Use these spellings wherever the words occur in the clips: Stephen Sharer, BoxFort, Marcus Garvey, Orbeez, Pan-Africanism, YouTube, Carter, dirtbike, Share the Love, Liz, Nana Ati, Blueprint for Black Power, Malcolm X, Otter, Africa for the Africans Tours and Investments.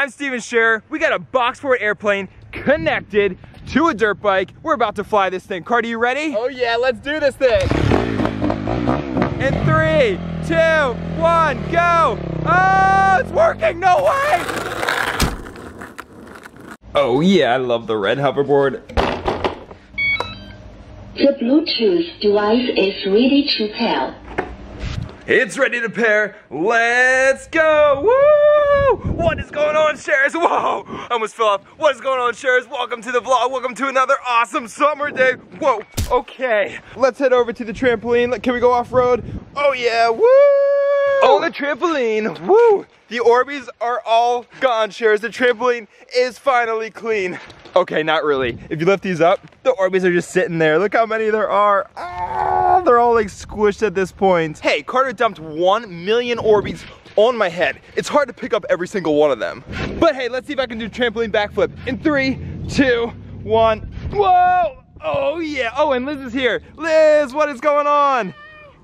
I'm Stephen Sharer. We got a BoxFort airplane connected to a dirt bike. We're about to fly this thing. Carter, you ready? Oh yeah, let's do this thing. In 3, 2, 1, go. Oh, it's working, no way. Oh yeah, I love the red hoverboard. The Bluetooth device is ready to pair. It's ready to pair. Let's go. Woo! What is going on, Sharers? Whoa! I almost fell off. What is going on, Sharers? Welcome to the vlog. Welcome to another awesome summer day. Whoa. Okay. Let's head over to the trampoline. Can we go off road? Oh yeah. Woo! On the trampoline. Woo! The Orbeez are all gone, Sharers. The trampoline is finally clean. Okay, not really. If you lift these up, the Orbeez are just sitting there. Look how many there are. Ah, they're all like squished at this point. Hey, Carter dumped 1 million Orbeez on my head. It's hard to pick up every single one of them. But hey, let's see if I can do trampoline backflip. In 3, 2, 1, whoa! Oh yeah, oh, and Liz is here. Liz, what is going on?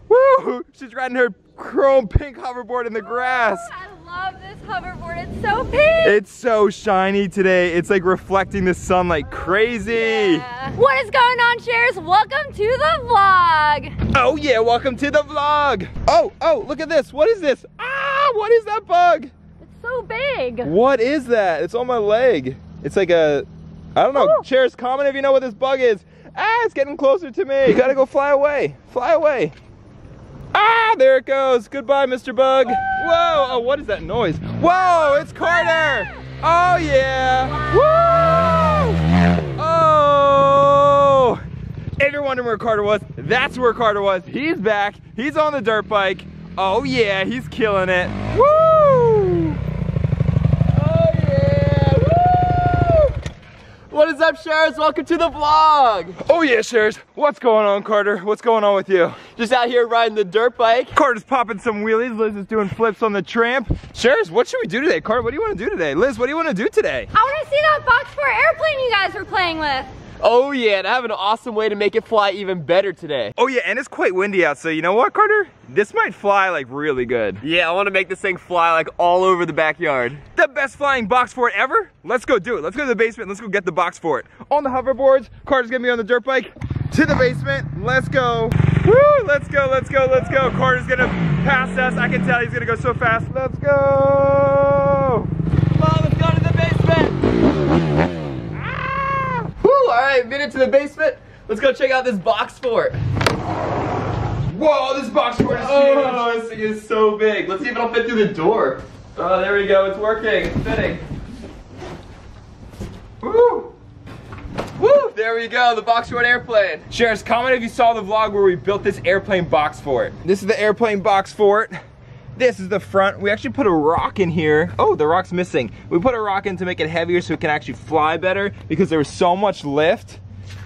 Woo, she's riding her chrome pink hoverboard in the grass. I love this hoverboard, it's so pink! It's so shiny today, it's like reflecting the sun like crazy! Yeah. What is going on, Sharers? Welcome to the vlog! Oh yeah, welcome to the vlog! Oh, look at this, what is this? Ah, what is that bug? It's so big! What is that? It's on my leg. It's like a, I don't know, ooh. Sharers, comment if you know what this bug is. Ah, it's getting closer to me! You gotta go fly away, fly away! Ah, there it goes. Goodbye, Mr. Bug. Whoa, oh, what is that noise? Whoa, it's Carter. Oh, yeah. Woo! Oh. If you're wondering where Carter was, that's where Carter was. He's back. He's on the dirt bike. Oh, yeah, he's killing it. Woo! Oh, yeah. Woo! What is up, Sharers? Welcome to the vlog. Oh, yeah, Sharers. What's going on, Carter? What's going on with you? Just out here riding the dirt bike. Carter's popping some wheelies. Liz is doing flips on the tramp. Sharers, what should we do today? Carter, what do you want to do today? Liz, what do you want to do today? I want to see that BoxFort airplane you guys were playing with. Oh yeah, and I have an awesome way to make it fly even better today. Oh yeah, and it's quite windy out, so you know what, Carter? This might fly like really good. Yeah, I want to make this thing fly like all over the backyard. The best flying BoxFort ever? Let's go do it. Let's go to the basement. Let's go get the BoxFort. On the hoverboards, Carter's gonna be on the dirt bike. To the basement, let's go. Woo, let's go, let's go, let's go. Carter's gonna pass us. I can tell he's gonna go so fast. Let's go. Come on, let's go to the basement. Ah! Woo, all right, minute to the basement. Let's go check out this BoxFort. Whoa, this BoxFort is huge. This thing is so big. Let's see if it'll fit through the door. Oh, there we go, it's working, it's fitting. Woo. Woo! There we go, the BoxFort airplane. Sharers, comment if you saw the vlog where we built this airplane BoxFort. This is the airplane BoxFort. This is the front. We actually put a rock in here. Oh, the rock's missing. We put a rock in to make it heavier so it can actually fly better because there was so much lift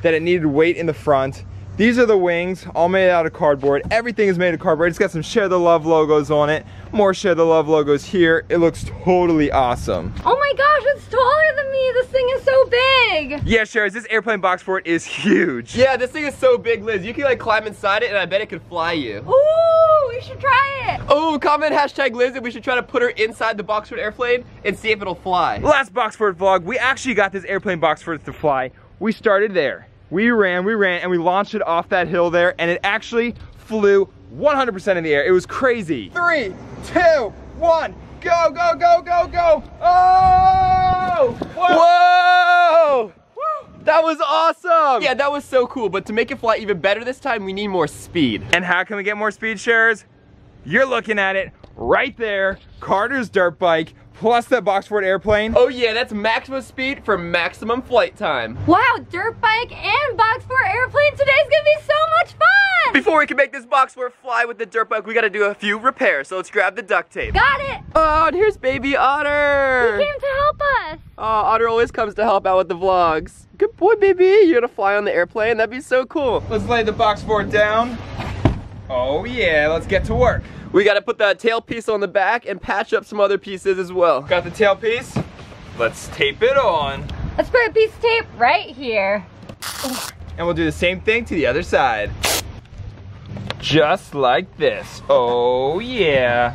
that it needed weight in the front. These are the wings, all made out of cardboard. Everything is made of cardboard. It's got some Share the Love logos on it. More Share the Love logos here. It looks totally awesome. Oh my gosh, it's taller than me. This thing is so big. Yeah, Sharers, this airplane BoxFort is huge. Yeah, this thing is so big, Liz. You can like climb inside it and I bet it could fly you. Ooh, we should try it. Oh, comment hashtag Liz and we should try to put her inside the BoxFort airplane and see if it'll fly. Last BoxFort vlog, we actually got this airplane BoxFort to fly. We started there. We ran, and we launched it off that hill there, and it actually flew 100% in the air. It was crazy. 3, 2, 1, go, go, go, go, go. Oh! Whoa! Whoa! That was awesome! Yeah, that was so cool, but to make it fly even better this time, we need more speed. And how can we get more speed, Sharers? You're looking at it right there, Carter's dirt bike, plus that BoxFort airplane. Oh yeah, that's maximum speed for maximum flight time. Wow, dirt bike and BoxFort airplane, today's gonna be so much fun! Before we can make this BoxFort fly with the dirt bike, we gotta do a few repairs, so let's grab the duct tape. Got it! Oh, and here's baby Otter! He came to help us! Oh, Otter always comes to help out with the vlogs. Good boy, baby, you're gonna fly on the airplane, that'd be so cool. Let's lay the BoxFort down. Oh yeah, let's get to work. We gotta put that tail piece on the back and patch up some other pieces as well. Got the tail piece, let's tape it on. Let's put a piece of tape right here. And we'll do the same thing to the other side. Just like this, oh yeah.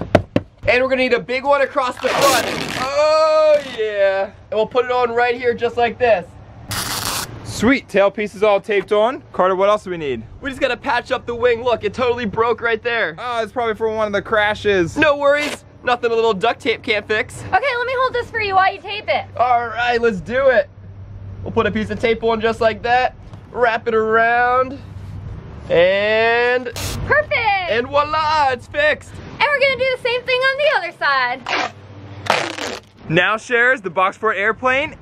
And we're gonna need a big one across the front. Oh yeah. and we'll put it on right here just like this. Sweet, tailpiece is all taped on. Carter, what else do we need? We just gotta patch up the wing. Look, it totally broke right there. Oh, it's probably from one of the crashes. No worries, nothing a little duct tape can't fix. Okay, let me hold this for you while you tape it. All right, let's do it. We'll put a piece of tape on just like that, wrap it around, and... perfect! And voila, it's fixed. And we're gonna do the same thing on the other side. Now Sharers, the BoxFort airplane.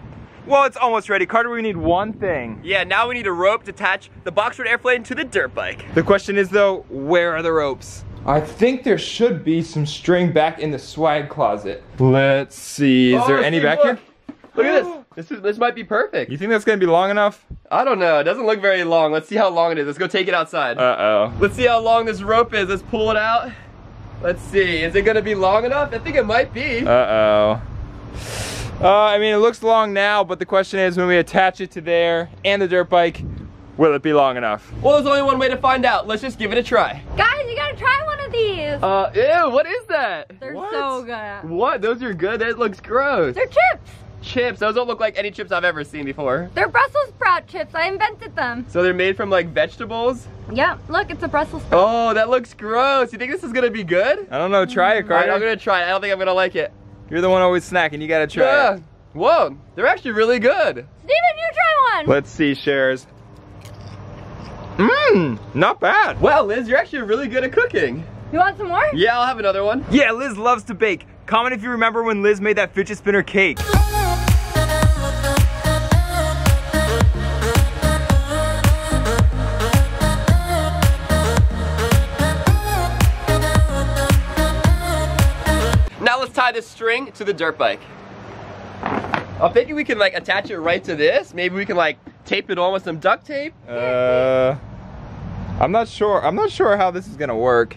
Well, it's almost ready. Carter, we need one thing. Yeah, now we need a rope to attach the BoxFort airplane to the dirt bike. The question is though, where are the ropes? I think there should be some string back in the swag closet. Let's see, is there any back here? Look at this. This might be perfect. You think that's gonna be long enough? I don't know, it doesn't look very long. Let's see how long it is. Let's go take it outside. Uh-oh. Let's see how long this rope is. Let's pull it out. Let's see, is it gonna be long enough? I think it might be. Uh-oh. I mean, it looks long now, but the question is when we attach it to there and the dirt bike, will it be long enough? Well, there's only one way to find out. Let's just give it a try. Guys, you gotta try one of these. Ew, what is that? They're so good. What? Those are good? That looks gross. They're chips. Chips? Those don't look like any chips I've ever seen before. They're Brussels sprout chips. I invented them. So they're made from like vegetables? Yep. Look, it's a Brussels sprout. Oh, that looks gross. You think this is gonna be good? I don't know. Try it, Carter. All right, I'm gonna try it. I don't think I'm gonna like it. You're the one always snacking, you gotta try it. Whoa, they're actually really good. Stephen, you try one. Let's see, Sharers. Mmm, not bad. Wow, Liz, you're actually really good at cooking. You want some more? Yeah, I'll have another one. Yeah, Liz loves to bake. Comment if you remember when Liz made that fidget spinner cake. Tie this string to the dirt bike. I'm thinking we can like attach it right to this. Maybe we can like tape it on with some duct tape. I'm not sure. I'm not sure how this is gonna work.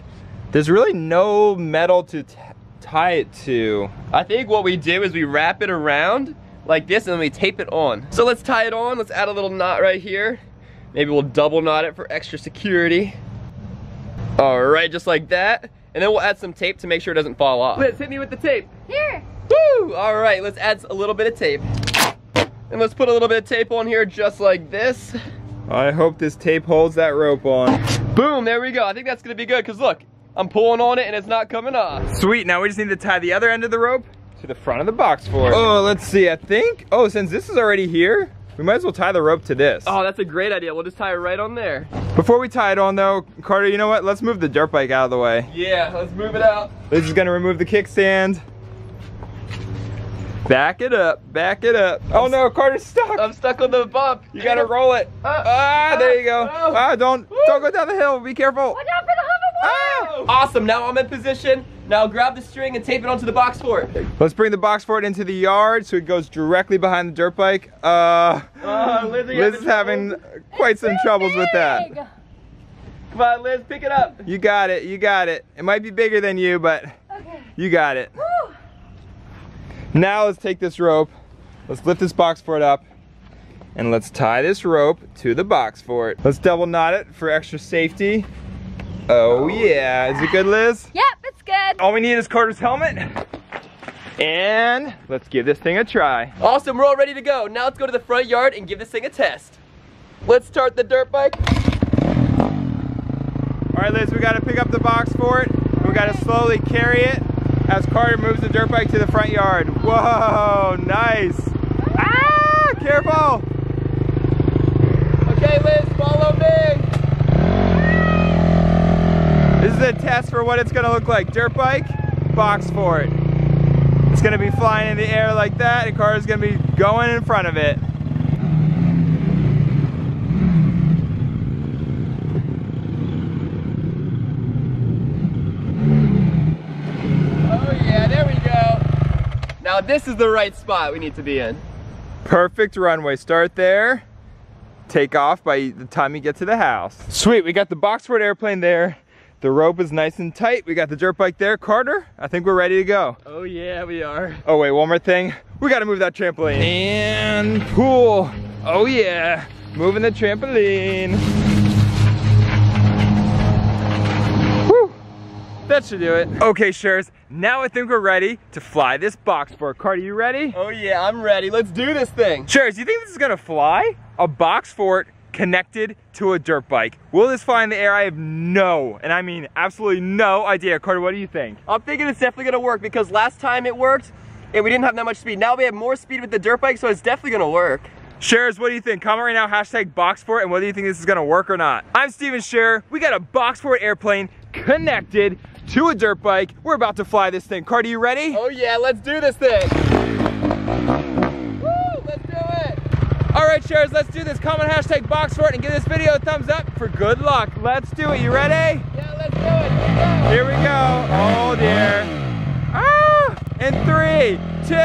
There's really no metal to tie it to. I think what we do is we wrap it around like this and then we tape it on. So let's tie it on. Let's add a little knot right here. Maybe we'll double knot it for extra security. All right, just like that. And then we'll add some tape to make sure it doesn't fall off. Liz, hit me with the tape. Here. Woo! All right, let's add a little bit of tape. And let's put a little bit of tape on here just like this. I hope this tape holds that rope on. Boom, there we go. I think that's gonna be good, because look, I'm pulling on it and it's not coming off. Sweet, now we just need to tie the other end of the rope to the front of the box for it. Oh, let's see, I think, oh, since this is already here, we might as well tie the rope to this. Oh, that's a great idea. We'll just tie it right on there. Before we tie it on though, Carter, you know what? Let's move the dirt bike out of the way. Yeah, let's move it out. Liz is gonna remove the kickstand. Back it up, back it up. Oh no, Carter's stuck. I'm stuck on the bump. You gotta roll it. There you go. Don't go down the hill, be careful. Watch out for the hoverboard. Awesome, now I'm in position. Now grab the string and tape it onto the BoxFort. Let's bring the BoxFort into the yard so it goes directly behind the dirt bike. Liz is having quite some troubles with that. Come on, Liz, pick it up. You got it, you got it. It might be bigger than you, but you got it. Woo. Now let's take this rope. Let's lift this BoxFort up and let's tie this rope to the BoxFort. Let's double knot it for extra safety. Oh yeah, is it good, Liz? Yep. Good. All we need is Carter's helmet. And let's give this thing a try. Awesome, we're all ready to go. Now let's go to the front yard and give this thing a test. Let's start the dirt bike. All right, Liz, we gotta pick up the BoxFort. We gotta slowly carry it as Carter moves the dirt bike to the front yard. Whoa, nice. Ah, careful. Okay, Liz, follow me. This is a test for what it's gonna look like. Dirt bike, BoxFort. It's gonna be flying in the air like that, and Carter's gonna be going in front of it. Oh yeah, there we go. Now this is the right spot we need to be in. Perfect runway, start there. Take off by the time you get to the house. Sweet, we got the BoxFort airplane there. The rope is nice and tight. We got the dirt bike there. Carter, I think we're ready to go. Oh yeah, we are. Oh wait, one more thing. We gotta move that trampoline. And pool. Oh yeah, moving the trampoline. Woo. That should do it. Okay, Sharers, now I think we're ready to fly this BoxFort. Carter, you ready? Oh yeah, I'm ready. Let's do this thing. Sharers, you think this is gonna fly? A BoxFort connected to a dirt bike. Will this fly in the air? I have no, and I mean absolutely no idea. Carter, what do you think? I'm thinking it's definitely gonna work because last time it worked, and we didn't have that much speed. Now we have more speed with the dirt bike, so it's definitely gonna work. Sharers, what do you think? Comment right now, hashtag BoxFort, and whether you think this is gonna work or not. I'm Stephen Sharer. We got a BoxFort airplane connected to a dirt bike. We're about to fly this thing. Carter, you ready? Oh yeah, let's do this thing. Woo, let's do it. All right, Sharers, let's do this. Comment hashtag BoxFort and give this video a thumbs up for good luck. Let's do it, you ready? Yeah, let's do it. Here we go. Oh dear. Ah, in 3, 2,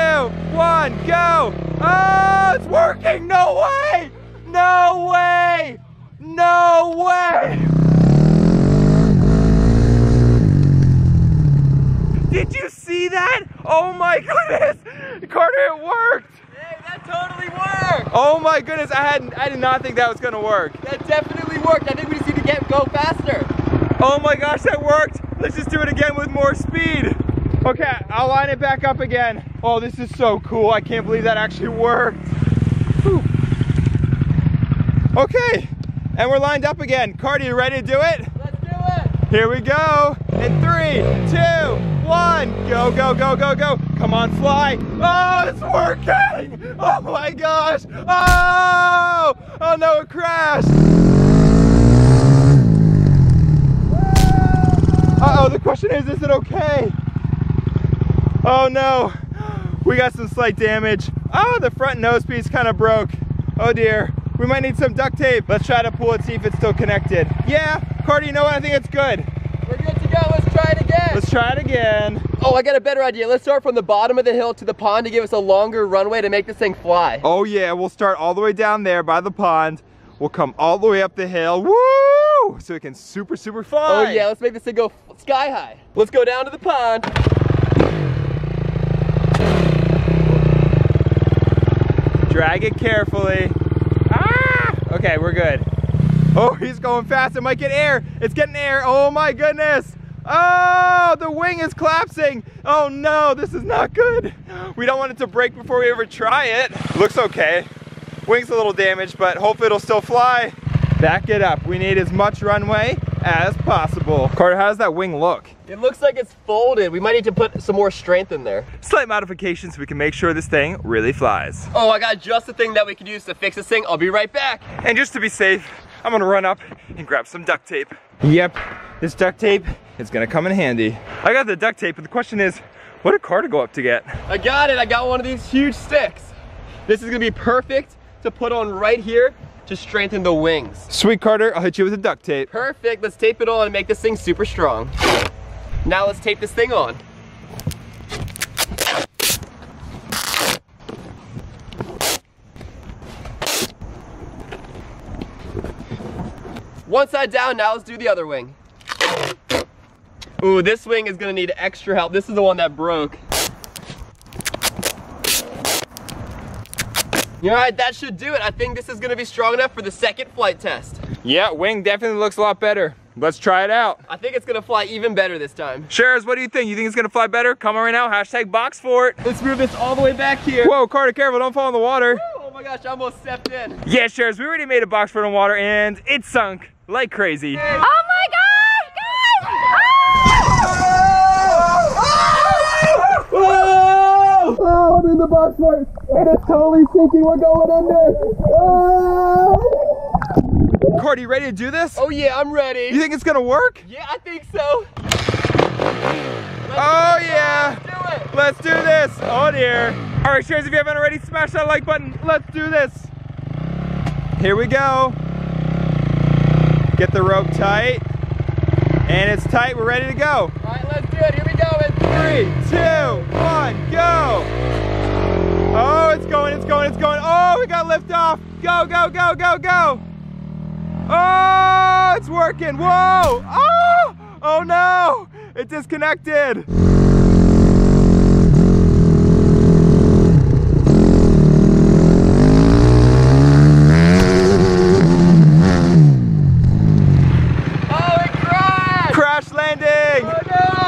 1, go. Oh, it's working, no way. No way, no way. Did you see that? Oh my goodness! Carter, it worked! Hey, that totally worked! Oh my goodness, I did not think that was gonna work. That definitely worked. I think we just need to go faster. Oh my gosh, that worked! Let's just do it again with more speed. Okay, I'll line it back up again. Oh, this is so cool. I can't believe that actually worked. Whew. Okay, and we're lined up again. Carter, you ready to do it? Let's do it! Here we go! In 3, 2, 1, go, go, go, go, go. Come on, fly. Oh, it's working. Oh my gosh. Oh, oh no, it crashed. Uh-oh, the question is it okay? Oh no, we got some slight damage. Oh, the front nose piece kind of broke. Oh dear, we might need some duct tape. Let's try to pull it, see if it's still connected. Yeah, Carter, you know what? I think it's good. We're good to go, let's try it again. Let's try it again. Oh, I got a better idea. Let's start from the bottom of the hill to the pond to give us a longer runway to make this thing fly. Oh yeah, we'll start all the way down there by the pond. We'll come all the way up the hill, woo! So it can super, super fly. Oh yeah, let's make this thing go sky high. Let's go down to the pond. Drag it carefully. Ah! Okay, we're good. Oh, he's going fast, it might get air. It's getting air, oh my goodness. Oh, the wing is collapsing. Oh no, this is not good. We don't want it to break before we ever try it. Looks okay. Wing's a little damaged, but hopefully it'll still fly. Back it up, we need as much runway as possible. Carter, how does that wing look? It looks like it's folded. We might need to put some more strength in there. Slight modifications so we can make sure this thing really flies. Oh, I got just the thing that we can use to fix this thing. I'll be right back. And just to be safe, I'm gonna run up and grab some duct tape. Yep, this duct tape is gonna come in handy. I got the duct tape, but the question is, what did Carter go up to get? I got it, I got one of these huge sticks. This is gonna be perfect to put on right here to strengthen the wings. Sweet, Carter, I'll hit you with the duct tape. Perfect, let's tape it on and make this thing super strong. Now let's tape this thing on. One side down, now let's do the other wing. Ooh, this wing is gonna need extra help. This is the one that broke. All right, that should do it. I think this is gonna be strong enough for the second flight test. Yeah, wing definitely looks a lot better. Let's try it out. I think it's gonna fly even better this time. Sharers, what do you think? You think it's gonna fly better? Comment right now, hashtag BoxFort. Let's move this all the way back here. Whoa, Carter, careful, don't fall in the water. Woo! Oh my gosh, I almost stepped in. Yeah, Sharers, we already made a BoxFort in water and it sunk like crazy. Oh my gosh, guys! Oh! Oh! Oh, I'm in the BoxFort. It is totally sinking, we're going under. Oh! Carter, you ready to do this? Oh yeah, I'm ready. You think it's gonna work? Yeah, I think so. Oh yeah. Let's do it. Let's do this. Oh dear. All right, Sharers, if you haven't already, smash that like button. Let's do this. Here we go. Get the rope tight. And it's tight, we're ready to go. All right, let's do it, here we go. In 3, 2, 1, go. Oh, it's going, it's going, it's going. Oh, we got lift off. Go, go, go, go, go. Oh, it's working, whoa. Oh, oh no, it disconnected. Crash landing! Oh, no.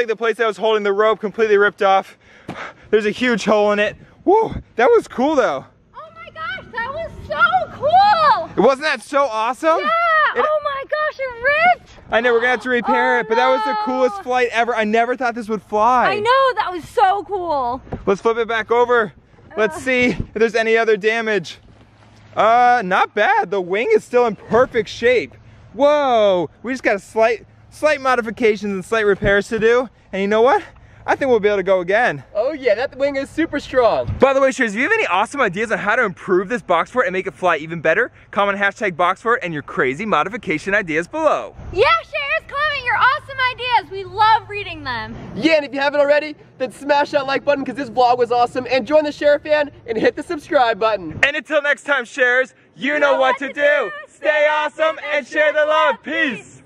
like the place that was holding the rope completely ripped off. There's a huge hole in it. Woo, that was cool though. Oh my gosh, that was so cool. Wasn't that so awesome? Yeah, oh my gosh, it ripped. I know, we're gonna have to repair it, but that was the coolest flight ever. I never thought this would fly. I know, that was so cool. Let's flip it back over. Let's see if there's any other damage. Not bad, the wing is still in perfect shape. Whoa, we just got a slight modifications and slight repairs to do, and you know what? I think we'll be able to go again. Oh yeah, that wing is super strong. By the way, Sharers, if you have any awesome ideas on how to improve this BoxFort and make it fly even better, comment hashtag BoxFort and your crazy modification ideas below. Yeah, Sharers, comment your awesome ideas. We love reading them. Yeah, and if you haven't already, then smash that like button because this vlog was awesome, and join the Sharer fan and hit the subscribe button. And until next time, Sharers, you know what to do. Stay awesome and share the love. Peace.